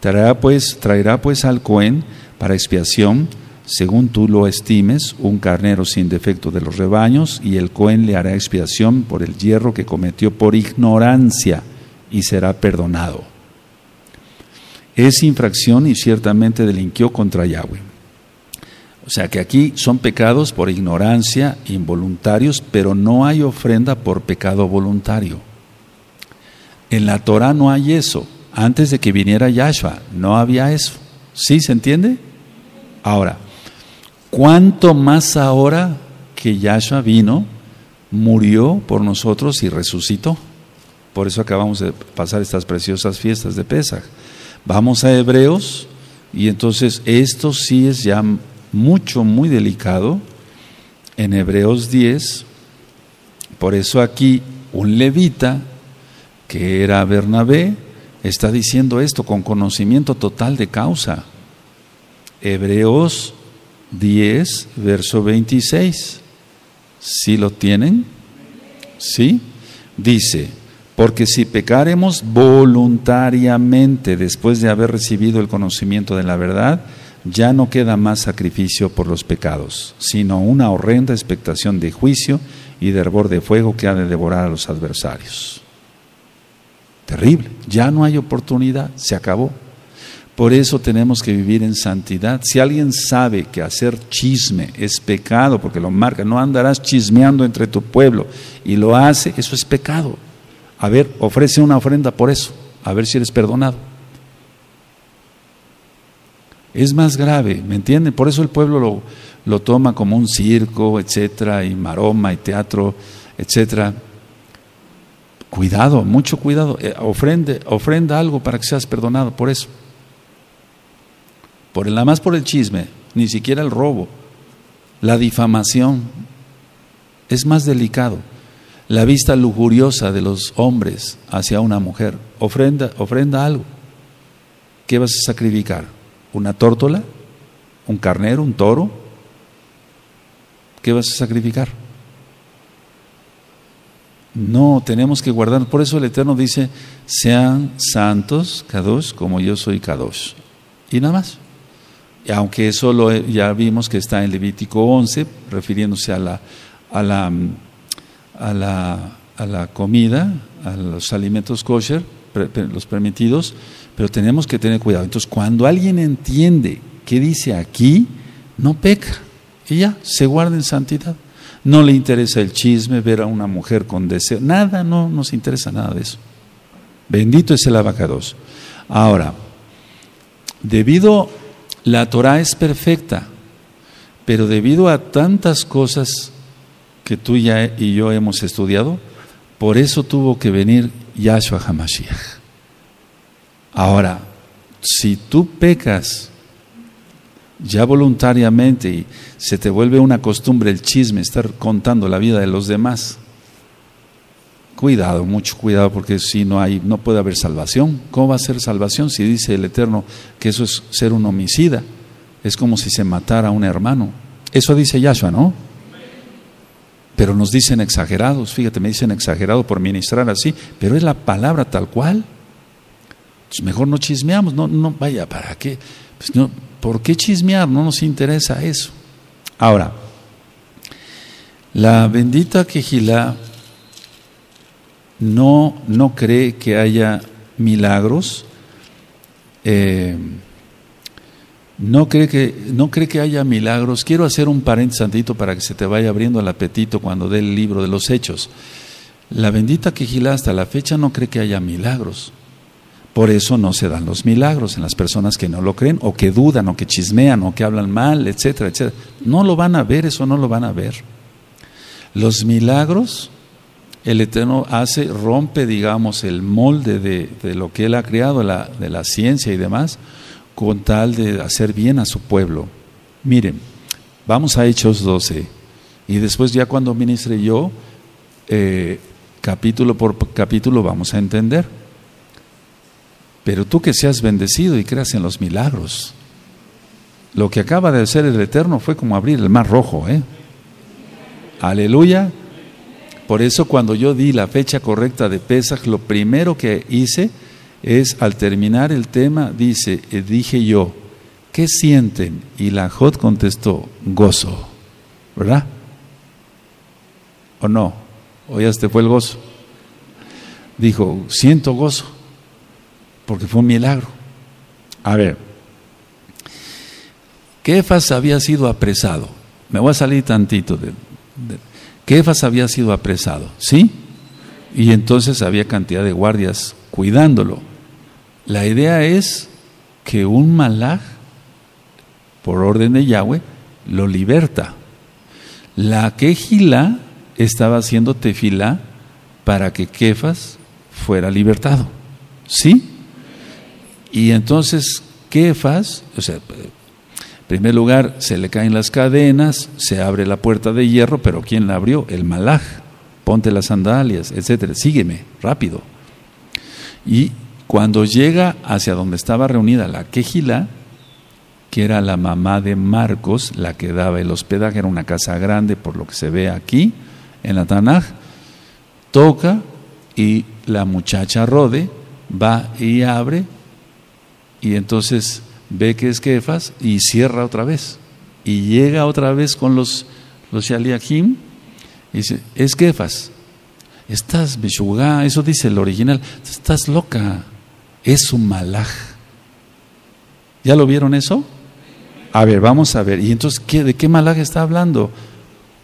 Traerá pues, traerá pues al Cohen para expiación, según tú lo estimes, un carnero sin defecto de los rebaños, y el Cohen le hará expiación por el yerro que cometió por ignorancia y será perdonado. Es infracción y ciertamente delinquió contra Yahweh. O sea que aquí son pecados por ignorancia, involuntarios, pero no hay ofrenda por pecado voluntario. En la Torah no hay eso. Antes de que viniera Yahshua no había eso. ¿Sí se entiende? Ahora, ¿cuánto más ahora que Yahshua vino, murió por nosotros y resucitó? Por eso acabamos de pasar estas preciosas fiestas de Pesaj. Vamos a Hebreos y entonces esto sí es ya mucho, muy delicado, en Hebreos diez. Por eso aquí un levita, que era Bernabé, está diciendo esto con conocimiento total de causa. Hebreos diez, verso veintiséis. ¿Sí lo tienen? ¿Sí? Dice, porque si pecaremos voluntariamente después de haber recibido el conocimiento de la verdad, ya no queda más sacrificio por los pecados, sino una horrenda expectación de juicio y de hervor de fuego que ha de devorar a los adversarios. Terrible, ya no hay oportunidad, se acabó. Por eso tenemos que vivir en santidad. Si alguien sabe que hacer chisme es pecado, porque lo marca, no andarás chismeando entre tu pueblo, y lo hace, eso es pecado. A ver, ofrece una ofrenda por eso, a ver si eres perdonado. Es más grave, ¿me entienden? Por eso el pueblo lo, lo toma como un circo, etcétera, y maroma, y teatro, etcétera. Cuidado, mucho cuidado. Eh, ofrende, ofrenda algo para que seas perdonado por eso. Por el, nada más por el chisme, ni siquiera el robo, la difamación es más delicado, la vista lujuriosa de los hombres hacia una mujer. Ofrenda, ofrenda algo. ¿Qué vas a sacrificar? ¿Una tórtola? ¿Un carnero? ¿Un toro? ¿Qué vas a sacrificar? No, tenemos que guardar. Por eso el Eterno dice: sean santos, Kadosh, como yo soy Kadosh. Y nada más. Y aunque eso lo, ya vimos que está en Levítico once, refiriéndose a la, a la, a la, a la comida, a los alimentos kosher, pre, pre, los permitidos, pero tenemos que tener cuidado. Entonces, cuando alguien entiende qué dice aquí, no peca, y ya, se guarda en santidad. No le interesa el chisme, ver a una mujer con deseo, nada, no nos interesa nada de eso. Bendito es el Abacados. Ahora, debido, la Torah es perfecta, pero debido a tantas cosas que tú ya y yo hemos estudiado, por eso tuvo que venir Yahshua HaMashiach. Ahora, si tú pecas ya voluntariamente y se te vuelve una costumbre el chisme, estar contando la vida de los demás, cuidado, mucho cuidado, porque si no hay, no puede haber salvación. ¿Cómo va a ser salvación si dice el Eterno que eso es ser un homicida? Es como si se matara a un hermano. Eso dice Yahshua, ¿no? Pero nos dicen exagerados, fíjate, me dicen exagerado por ministrar así, pero es la palabra tal cual. Pues mejor no chismeamos, no, no, vaya, ¿para qué? Pues no, ¿por qué chismear? No nos interesa eso. Ahora, la bendita Kehila No, no cree que haya milagros, eh, no, cree que, no cree que haya milagros. Quiero hacer un paréntesis tantito para que se te vaya abriendo el apetito cuando dé el libro de los Hechos. La bendita Kehila hasta la fecha no cree que haya milagros. Por eso no se dan los milagros en las personas que no lo creen, o que dudan, o que chismean, o que hablan mal, etcétera, etcétera. No lo van a ver, eso no lo van a ver. Los milagros el Eterno hace, rompe, digamos, el molde de, de lo que Él ha creado, la, de la ciencia y demás, con tal de hacer bien a su pueblo. Miren, vamos a Hechos doce, y después ya cuando ministre yo, eh, capítulo por capítulo vamos a entender. Pero tú que seas bendecido y creas en los milagros. Lo que acaba de hacer el Eterno fue como abrir el Mar Rojo, ¿eh? Aleluya. Por eso cuando yo di la fecha correcta de Pesaj, lo primero que hice es, al terminar el tema, dice, dije yo, ¿qué sienten? Y la Jod contestó, gozo, ¿verdad? ¿O no? ¿O ya se fue el gozo? Dijo, siento gozo, porque fue un milagro. A ver, Kefas había sido apresado. Me voy a salir tantito de... de Kefas había sido apresado, ¿sí? Y entonces había cantidad de guardias cuidándolo. La idea es que un malaj, por orden de Yahweh, lo liberta. La Kehila estaba haciendo tefilá para que Kefas fuera libertado, ¿sí? Y entonces Kefas, o sea... En primer lugar, se le caen las cadenas, se abre la puerta de hierro, pero ¿quién la abrió? El malaj. Ponte las sandalias, etcétera. Sígueme, rápido. Y cuando llega hacia donde estaba reunida la Kehila, que era la mamá de Marcos, la que daba el hospedaje, era una casa grande, por lo que se ve aquí, en la Tanakh, toca y la muchacha Rode va y abre, y entonces... ve que es Kefas y cierra otra vez. Y llega otra vez con los, los Shaliachim y dice, es Kefas. Estás meshugá, eso dice el original. Estás loca. Es un malaj. ¿Ya lo vieron eso? A ver, vamos a ver. ¿Y entonces qué, de qué malaje está hablando?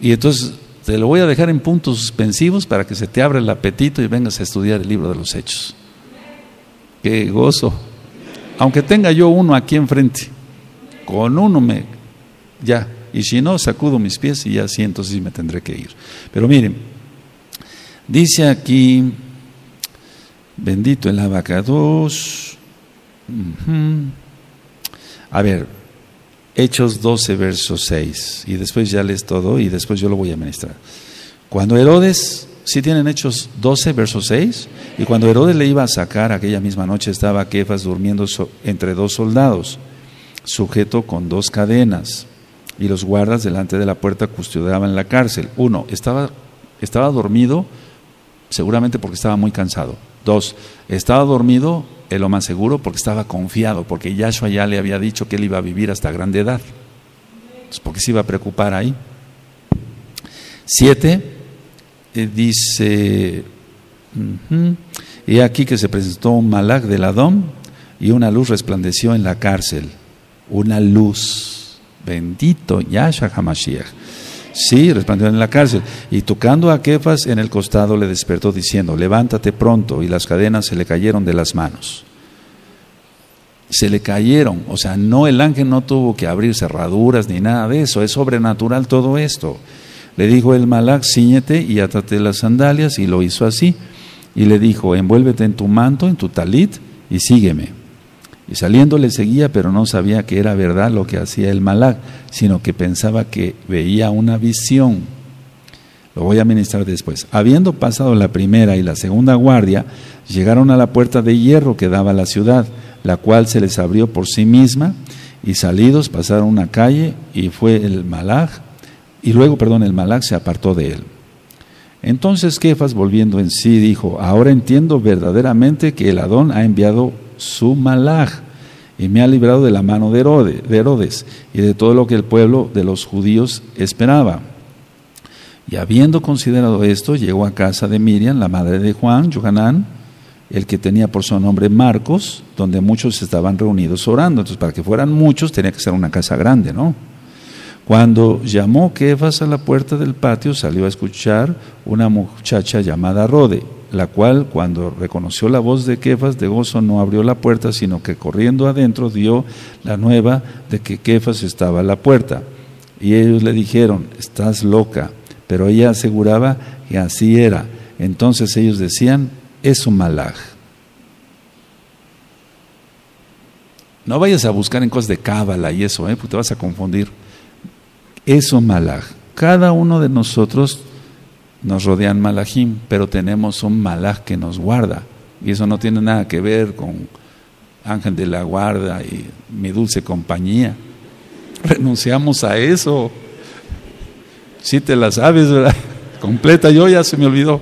Y entonces te lo voy a dejar en puntos suspensivos para que se te abra el apetito y vengas a estudiar el libro de los Hechos. ¡Qué gozo! Aunque tenga yo uno aquí enfrente, con uno me... ya. Y si no, sacudo mis pies y ya sí, entonces sí me tendré que ir. Pero miren, dice aquí, bendito el Abacados. Uh-huh. A ver, Hechos doce, verso seis. Y después ya lees todo y después yo lo voy a ministrar. Cuando Herodes... ¿sí tienen Hechos doce, verso seis? Y cuando Herodes le iba a sacar, aquella misma noche estaba Kefas durmiendo so, entre dos soldados, sujeto con dos cadenas, y los guardas delante de la puerta custodiaban la cárcel. Uno, estaba, estaba dormido, seguramente porque estaba muy cansado. Dos, estaba dormido, en lo más seguro, porque estaba confiado, porque Yahshua ya le había dicho que él iba a vivir hasta grande edad. Entonces, ¿por qué se iba a preocupar ahí? Siete, dice, uh-huh, y aquí que se presentó un malaj del Adón y una luz resplandeció en la cárcel, una luz, bendito Yahshua HaMashiach, sí, resplandeció en la cárcel, y tocando a Kefas en el costado le despertó diciendo, levántate pronto, y las cadenas se le cayeron de las manos. Se le cayeron, o sea, no, el ángel no tuvo que abrir cerraduras ni nada de eso, es sobrenatural todo esto. Le dijo el malaj, cíñete y átate las sandalias, y lo hizo así. Y le dijo, envuélvete en tu manto, en tu talit, y sígueme. Y saliendo le seguía, pero no sabía que era verdad lo que hacía el malaj, sino que pensaba que veía una visión. Lo voy a ministrar después. Habiendo pasado la primera y la segunda guardia, llegaron a la puerta de hierro que daba a la ciudad, la cual se les abrió por sí misma, y salidos pasaron una calle, y fue el malaj, Y luego, perdón, el malaj se apartó de él. Entonces Kefas, volviendo en sí, dijo, ahora entiendo verdaderamente que el Adón ha enviado su malaj y me ha librado de la mano de Herodes, de Herodes y de todo lo que el pueblo de los judíos esperaba. Y habiendo considerado esto, llegó a casa de Miriam, la madre de Juan, Yohanan, el que tenía por su nombre Marcos, donde muchos estaban reunidos orando. Entonces, para que fueran muchos, tenía que ser una casa grande, ¿no? Cuando llamó Kefas a la puerta del patio, salió a escuchar una muchacha llamada Rode, la cual, cuando reconoció la voz de Kefas de gozo, no abrió la puerta, sino que corriendo adentro dio la nueva de que Kefas estaba a la puerta. Y ellos le dijeron, estás loca, pero ella aseguraba que así era. Entonces ellos decían, es un malaj. No vayas a buscar en cosas de cábala y eso, ¿eh? Porque te vas a confundir. Es un malaj. Cada uno de nosotros nos rodean malajim, pero tenemos un malaj que nos guarda. Y eso no tiene nada que ver con ángel de la guarda y mi dulce compañía. Renunciamos a eso. Si te la sabes, ¿verdad? Completa, yo ya se me olvidó.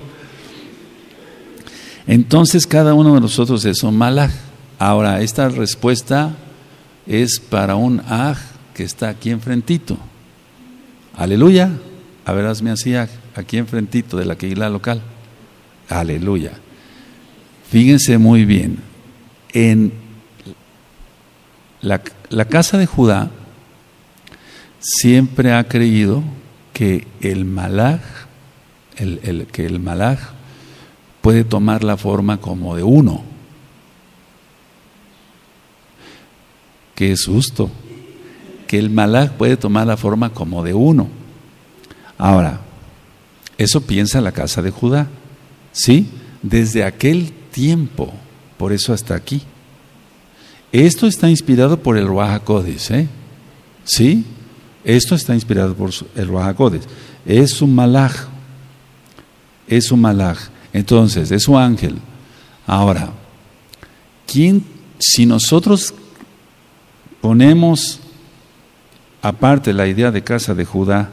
Entonces cada uno de nosotros es un malaj. Ahora, esta respuesta es para un aj que está aquí enfrentito. Aleluya, a ver, hazme así aquí enfrentito de la Kehila local. Aleluya. Fíjense muy bien, en la, la casa de Judá siempre ha creído que el malaj, el, el, que el malaj puede tomar la forma como de uno. ¡Qué susto! Que el malaj puede tomar la forma como de uno. Ahora, eso piensa la casa de Judá, ¿sí? Desde aquel tiempo, por eso hasta aquí. Esto está inspirado por el Ruaj HaKodesh, ¿eh? ¿Sí? Esto está inspirado por el Ruaj HaKodesh. Es un malaj, es un malaj. Entonces, es un ángel. Ahora, ¿quién, si nosotros ponemos aparte la idea de casa de Judá,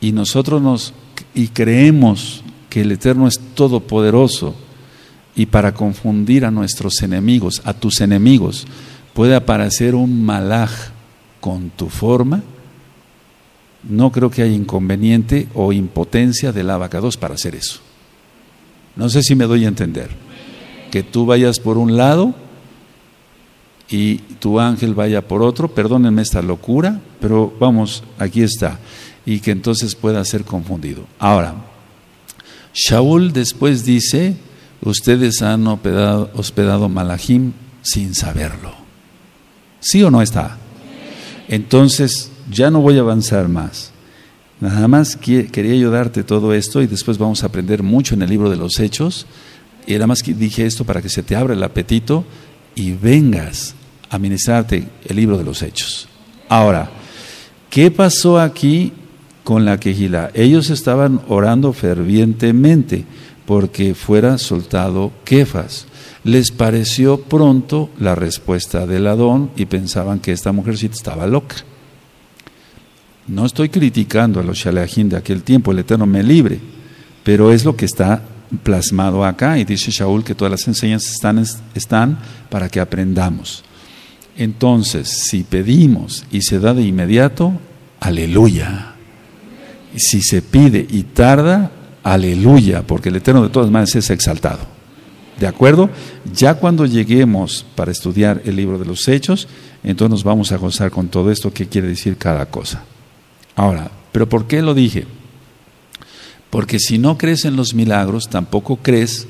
y nosotros nos y creemos que el Eterno es todopoderoso, y para confundir a nuestros enemigos, a tus enemigos, puede aparecer un malaj con tu forma, no creo que haya inconveniente o impotencia del Abacados para hacer eso. No sé si me doy a entender. Que tú vayas por un lado y tu ángel vaya por otro, perdónenme esta locura, pero vamos, aquí está, y que entonces pueda ser confundido. Ahora, Shaul después dice, ustedes han hospedado, hospedado Malahim sin saberlo. ¿Sí o no está? Entonces, ya no voy a avanzar más. Nada más que, quería yo darte todo esto y después vamos a aprender mucho en el libro de los Hechos. Y nada más que dije esto para que se te abra el apetito y vengas a ministrarte el libro de los Hechos. Ahora, ¿qué pasó aquí con la Kehila? Ellos estaban orando fervientemente porque fuera soltado Kefas. Les pareció pronto la respuesta del Adón y pensaban que esta mujercita estaba loca. No estoy criticando a los Shaleahim de aquel tiempo, el Eterno me libre, pero es lo que está plasmado acá, y dice Shaul que todas las enseñanzas están, están para que aprendamos. Entonces, si pedimos y se da de inmediato, aleluya. Si se pide y tarda, aleluya, porque el Eterno de todas maneras es exaltado. ¿De acuerdo? Ya cuando lleguemos para estudiar el libro de los Hechos, entonces nos vamos a gozar con todo esto, qué quiere decir cada cosa. Ahora, ¿pero por qué lo dije? Porque si no crees en los milagros, tampoco crees,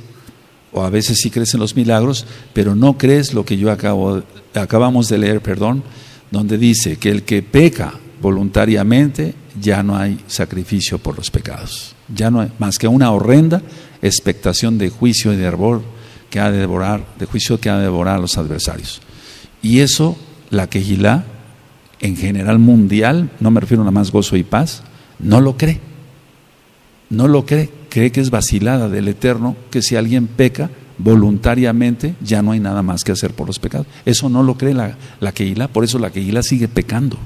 o a veces sí crees en los milagros, pero no crees lo que yo acabo, acabamos de leer, perdón, donde dice que el que peca voluntariamente, ya no hay sacrificio por los pecados. Ya no hay más que una horrenda expectación de juicio y de hervor que ha de devorar, de juicio que ha de devorar a los adversarios. Y eso, la Kehilá, en general mundial, no me refiero nada más Gozo y Paz, no lo cree. No lo cree, cree que es vacilada del Eterno, que si alguien peca voluntariamente, ya no hay nada más que hacer por los pecados. Eso no lo cree la, la Kehilá, por eso la Kehilá sigue pecando.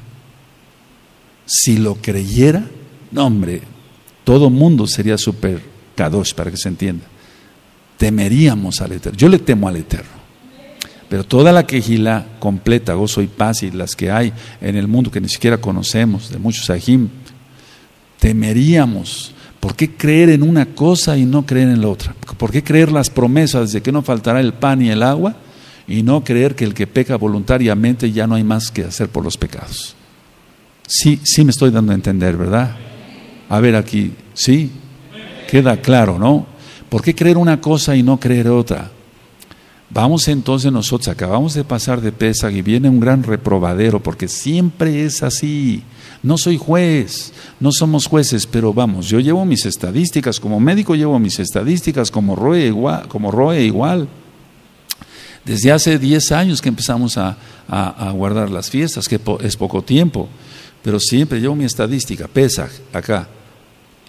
Si lo creyera, no hombre, todo mundo sería super Kadosh, para que se entienda. Temeríamos al Eterno, yo le temo al Eterno. Pero toda la Kehilá completa, Gozo y Paz, y las que hay en el mundo que ni siquiera conocemos, de muchos ajim, temeríamos. ¿Por qué creer en una cosa y no creer en la otra? ¿Por qué creer las promesas de que no faltará el pan y el agua y no creer que el que peca voluntariamente ya no hay más que hacer por los pecados? Sí, sí me estoy dando a entender, ¿verdad? A ver aquí, ¿sí? Queda claro, ¿no? ¿Por qué creer una cosa y no creer otra? Vamos entonces nosotros, acabamos de pasar de Pesaj y viene un gran reprobadero, porque siempre es así. No soy juez, no somos jueces, pero vamos, yo llevo mis estadísticas, como médico llevo mis estadísticas, como roe igual. Como roe igual. Desde hace diez años que empezamos a, a, a guardar las fiestas, que po, es poco tiempo, pero siempre llevo mi estadística, Pesaj, acá,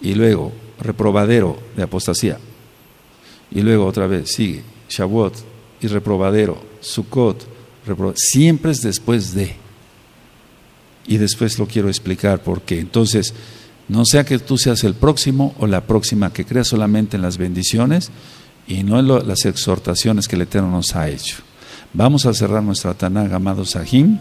y luego reprobadero de apostasía, y luego otra vez sigue, Shavuot, y reprobadero, Sukkot, reprob... siempre es después de. Y después lo quiero explicar por qué. Entonces, no sea que tú seas el próximo o la próxima que crea solamente en las bendiciones y no en lo, las exhortaciones que el Eterno nos ha hecho. Vamos a cerrar nuestra Tanakh, amados Sahim.